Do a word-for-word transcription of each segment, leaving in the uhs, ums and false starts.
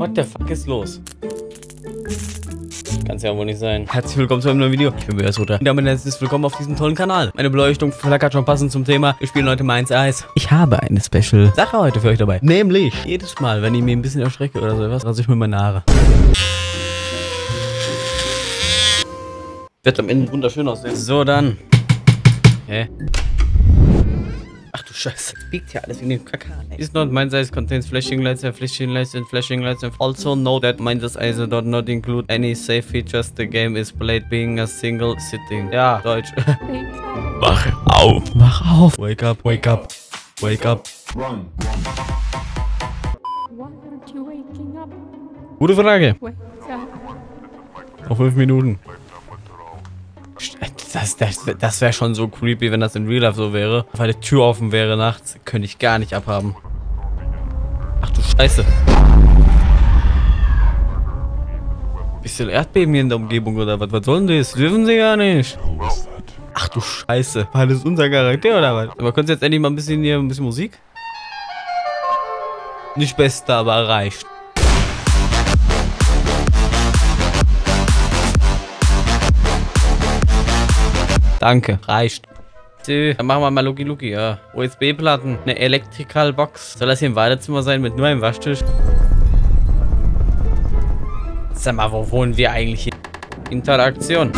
What the fuck ist los? Kann's ja wohl nicht sein. Herzlich willkommen zu einem neuen Video. Ich bin BOSRouter. Und damit herzlich willkommen auf diesem tollen Kanal. Meine Beleuchtung flackert schon passend zum Thema. Wir spielen heute Mind's Eyes. Ich habe eine Special Sache heute für euch dabei. Nämlich, jedes Mal, wenn ich mir ein bisschen erschrecke oder sowas, rasiere ich mir meine Haare. Wird am Ende wunderschön aussehen. So, dann. Hä? Ach du Scheiße, biegt ja alles in den Kakao. Is not Mind's Eyes contains flashing lights and flashing lights and flashing lights and also know that Mind's Eyes does not include any safe features. The game is played being a single sitting. Ja, Deutsch. Wach auf, wach auf. Wake up, wake up, wake up. Run. Why aren't you waking up? Gute Frage. Wake up. Auf fünf Minuten. Das, das, das wäre schon so creepy, wenn das in Real Life so wäre. Weil die Tür offen wäre nachts, könnte ich gar nicht abhaben. Ach du Scheiße. Bisschen Erdbeben hier in der Umgebung oder was? Was soll denn das? Dürfen sie gar nicht. Ach du Scheiße. War das unser Charakter oder was? Aber können Sie jetzt endlich mal ein bisschen hier ein bisschen Musik? Nicht beste, aber reicht. Danke, reicht. So, dann machen wir mal Lucky Lucky, ja. U S B-Platten, eine Electrical Box. Soll das hier im Badezimmer sein mit nur einem Waschtisch? Sag mal, wo wohnen wir eigentlich hier? Interaktion.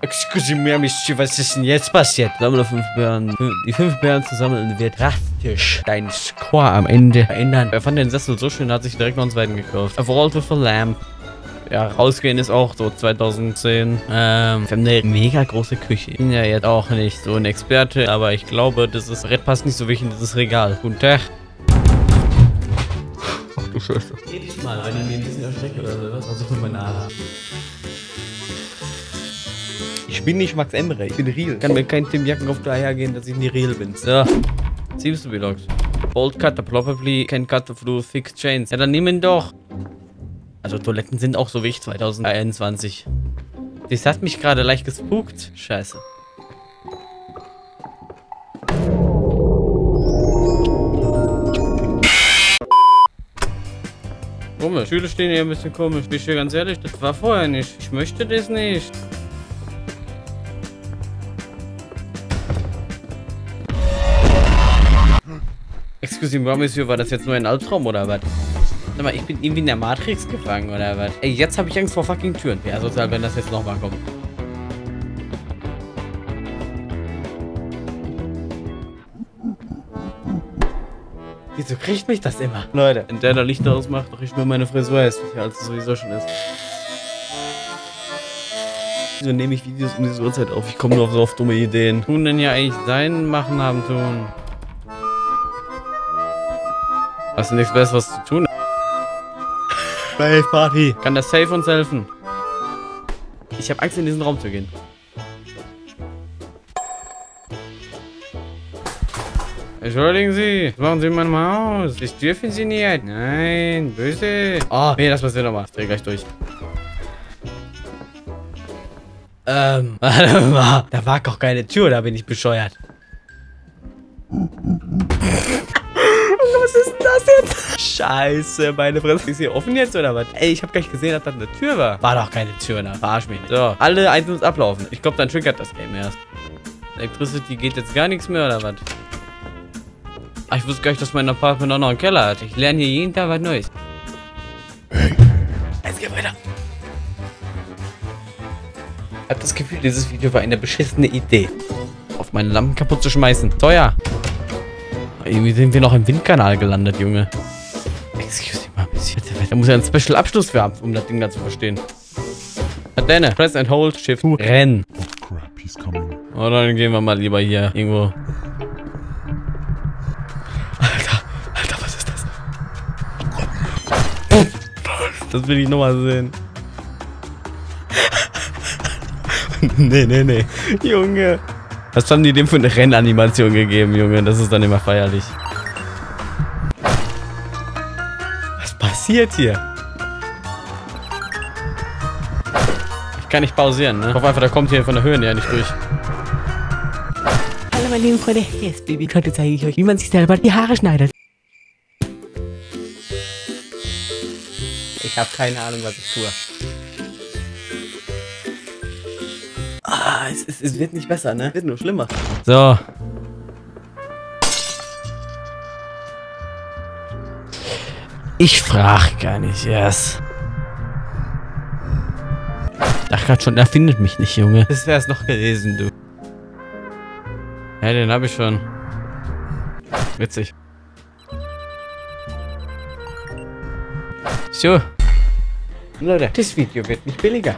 Excuse me, Monsieur, was ist denn jetzt passiert? Sammle fünf Bären. Die fünf Bären zusammen wird drastisch dein Score am Ende verändern. Wer fand den Sessel so schön, hat sich direkt noch einen zweiten gekauft. A Vault with a Lamp. Ja, rausgehen ist auch so zweitausendzehn. Ähm, wir haben eine mega große Küche. Ich bin ja jetzt auch nicht so ein Experte, aber ich glaube, das ist Red passt nicht so wirklich in dieses Regal. Guten Tag. Ach du Scheiße. Jedes Mal, wenn ich mir ein bisschen erschrecke oder sowas, versuche ich meine Haare. Ich bin nicht Max Emre, ich bin real. Ich kann mir kein Tim Jacken auf dahergehen, dass ich nicht real bin. So. Seems to be locked. Bolt cutter, probably can cut through thick chains. Ja, dann nimm ihn doch. Also Toiletten sind auch so wie ich zweitausendeinundzwanzig. Das hat mich gerade leicht gespukt. Scheiße. Komisch. Stühle stehen hier ein bisschen komisch. Bin ich hier ganz ehrlich, das war vorher nicht. Ich möchte das nicht. Excuse me, Monsieur, war das jetzt nur ein Albtraum oder was? Sag mal, ich bin irgendwie in der Matrix gefangen, oder was? Ey, jetzt habe ich Angst vor fucking Türen. Ja, sozusagen, wenn das jetzt nochmal kommt. Wieso kriegt mich das immer? Leute, wenn der da Licht ausmacht, doch ich mir meine Frisur hässlicher, als es sowieso schon ist. Wieso nehme ich Videos um diese Uhrzeit auf? Ich komme nur auf so oft dumme Ideen. Tun denn ja eigentlich sein Machen haben tun? Hast du nichts Besseres zu tun? Party. Kann das Safe uns helfen? Ich habe Angst, in diesen Raum zu gehen. Entschuldigen Sie, machen Sie mal mal aus. Ich dürfen Sie nicht. Nein, böse. Oh, nee, das passiert nochmal. Ich drehe gleich durch. Ähm, warte mal. Da war doch keine Tür, da bin ich bescheuert. Was ist das jetzt? Scheiße, meine Fresse. Ist hier offen jetzt oder was? Ey, ich hab gleich gesehen, dass das eine Tür war. War doch keine Tür, ne? Verarsch mich nicht. So, alle Items ablaufen. Ich glaube, dann triggert das Game erst. Electricity geht jetzt gar nichts mehr oder was? Ach, ich wusste gar nicht, dass mein Apartment auch noch einen Keller hat. Ich lerne hier jeden Tag was Neues. Hey. Jetzt geht weiter. Ich hab das Gefühl, dieses Video war eine beschissene Idee. Auf meine Lampen kaputt zu schmeißen. Teuer. Irgendwie sind wir noch im Windkanal gelandet, Junge. Excuse me mal ein bisschen. Da muss ja ein Special Abschluss für haben, um das Ding da zu verstehen. Adene, press and hold, shift, renn. Oh crap, he's coming. Oh, dann gehen wir mal lieber hier irgendwo. Alter, Alter, was ist das? Das will ich nochmal sehen. Nee, nee, nee. Junge. Was haben die dem für eine Rennanimation gegeben, Junge? Das ist dann immer feierlich. Was passiert hier? Ich kann nicht pausieren, ne? Ich hoffe einfach, der kommt hier von der Höhe her nicht durch. Hallo meine lieben Freunde, hier ist Baby. Heute zeige ich euch, wie man sich selber die Haare schneidet. Ich habe keine Ahnung, was ich tue. Ah, es, es, es wird nicht besser, ne? Es wird nur schlimmer. So. Ich frage gar nicht erst. Ich dachte gerade schon, er findet mich nicht, Junge. Das wäre es noch gewesen, du. Ja, den habe ich schon. Witzig. So. Leute, das Video wird nicht billiger.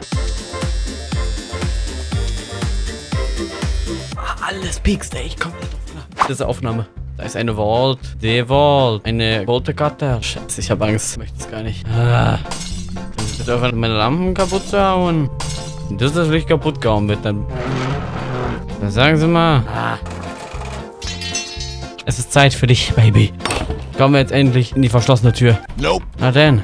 Ah, alles piekst, ey. Ich komme nicht drauf nach. Das ist eine Aufnahme. Da ist eine Vault. Die Vault. Eine rote Karte. Scheiße, ich habe Angst. Ich möchte es gar nicht. Ah. Ich bitte einfach meine Lampen kaputt zu hauen. Und das ist das Licht kaputt gehauen wird. Dann, dann sagen Sie mal. Ah. Es ist Zeit für dich, Baby. Kommen wir jetzt endlich in die verschlossene Tür. Nope. Na denn.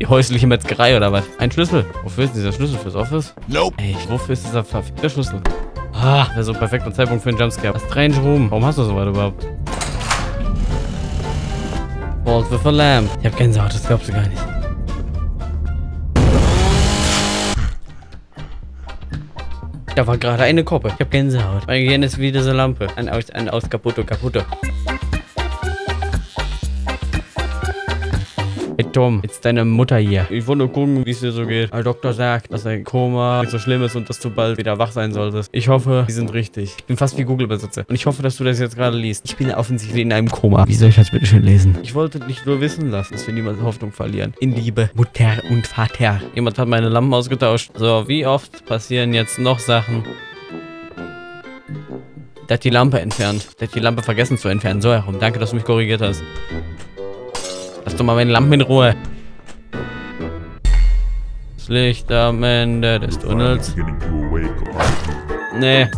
Die häusliche Metzgerei oder was? Ein Schlüssel. Wofür ist dieser Schlüssel? Fürs Office? Nope. Ey, wofür ist dieser verfickte Schlüssel? Ah, wäre so ein perfekter Zeitpunkt für einen Jumpscare. Strange Room. Warum hast du so weit überhaupt? Vault with a Lamp. Ich hab Gänsehaut, das glaubst du gar nicht. Da war gerade eine Koppe. Ich hab Gänsehaut. Mein Gehirn ist wie diese Lampe. Ein aus, ein aus, kaputte, kaputte. Hey Tom, jetzt deine Mutter hier. Ich wollte nur gucken, wie es dir so geht. Der Doktor sagt, dass dein Koma nicht so schlimm ist und dass du bald wieder wach sein solltest. Ich hoffe, die sind richtig. Ich bin fast wie Google-Besitzer. Und ich hoffe, dass du das jetzt gerade liest. Ich bin offensichtlich in einem Koma. Wie soll ich das bitte schön lesen? Ich wollte dich nur wissen lassen, dass wir niemals Hoffnung verlieren. In Liebe, Mutter und Vater. Jemand hat meine Lampen ausgetauscht. So, wie oft passieren jetzt noch Sachen? Der hat die Lampe entfernt. Der hat die Lampe vergessen zu entfernen. So herum. Danke, dass du mich korrigiert hast. Lass doch mal meine Lampen in Ruhe. Das Licht am Ende des Tunnels. Nee.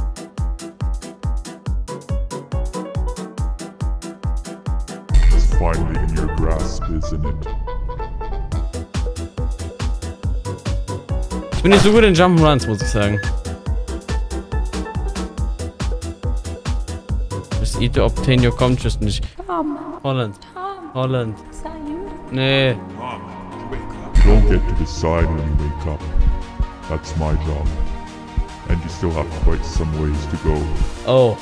Ich bin nicht so gut in Jump'n'Runs, muss ich sagen. Just eat to obtain your consciousness. Holland. Holland. Nee. You don't get to decide when you wake up. That's my job. And you still have quite some ways to go. Oh.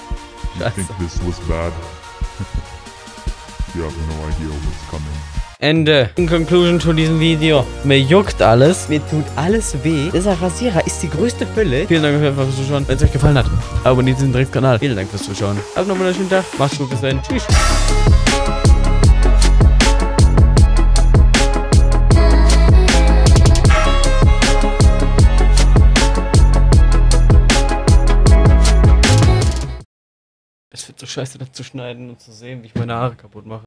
You think this was bad? You have no idea what's coming. Ende. In Conclusion zu diesem Video. Mir juckt alles. Mir tut alles weh. Dieser Rasierer ist die größte Fülle. Vielen Dank fürs Zuschauen. Wenn es euch gefallen hat, abonniert diesen Direktkanal. Vielen Dank fürs Zuschauen. Habt noch einen wunderschönen Tag. Macht's gut, bis dann. Tschüss. Es wird so scheiße, das zu schneiden und zu sehen, wie ich meine Haare kaputt mache.